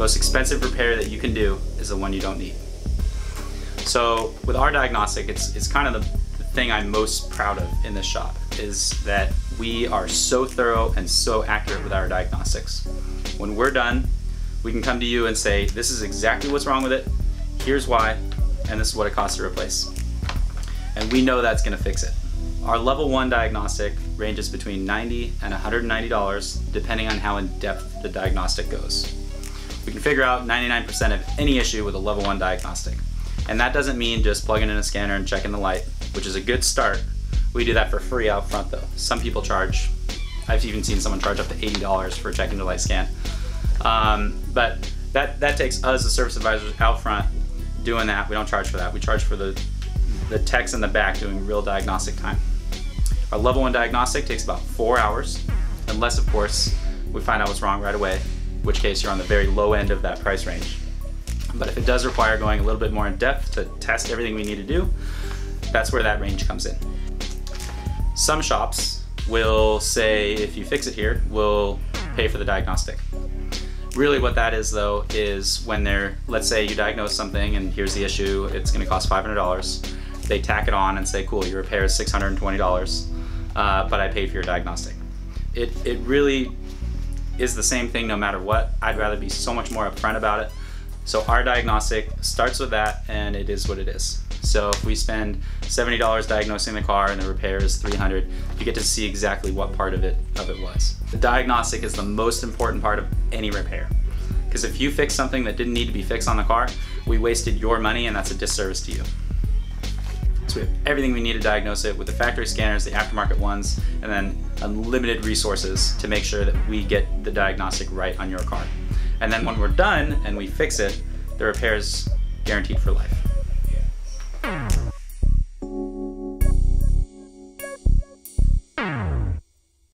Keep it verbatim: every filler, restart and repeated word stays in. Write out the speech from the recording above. most expensive repair that you can do is the one you don't need. So with our diagnostic, it's, it's kind of the, the thing I'm most proud of in this shop, is that we are so thorough and so accurate with our diagnostics. When we're done, we can come to you and say, this is exactly what's wrong with it, here's why, and this is what it costs to replace. And we know that's gonna fix it. Our level one diagnostic ranges between ninety dollars and one hundred ninety dollars, depending on how in-depth the diagnostic goes. We can figure out ninety-nine percent of any issue with a level one diagnostic. And that doesn't mean just plugging in a scanner and checking the light, which is a good start. We do that for free out front though. Some people charge, I've even seen someone charge up to eighty dollars for a check into light scan. Um, but that, that takes us, the service advisors, out front doing that. We don't charge for that. We charge for the, the techs in the back doing real diagnostic time. Our level one diagnostic takes about four hours, unless of course we find out what's wrong right away, in which case you're on the very low end of that price range. But if it does require going a little bit more in depth to test everything we need to do, that's where that range comes in. Some shops will say, if you fix it here, we'll pay for the diagnostic. Really what that is though, is when they're, let's say you diagnose something and here's the issue, it's gonna cost five hundred dollars. They tack it on and say, cool, your repair is six hundred twenty dollars, uh, but I paid for your diagnostic. It, it really is the same thing no matter what. I'd rather be so much more upfront about it. So our diagnostic starts with that, and it is what it is. So if we spend seventy dollars diagnosing the car and the repair is three hundred dollars, you get to see exactly what part of it of it was. The diagnostic is the most important part of any repair, because if you fix something that didn't need to be fixed on the car, we wasted your money, and that's a disservice to you. So we have everything we need to diagnose it with the factory scanners, the aftermarket ones, and then unlimited resources to make sure that we get the diagnostic right on your car. And then when we're done and we fix it, the repair's guaranteed for life.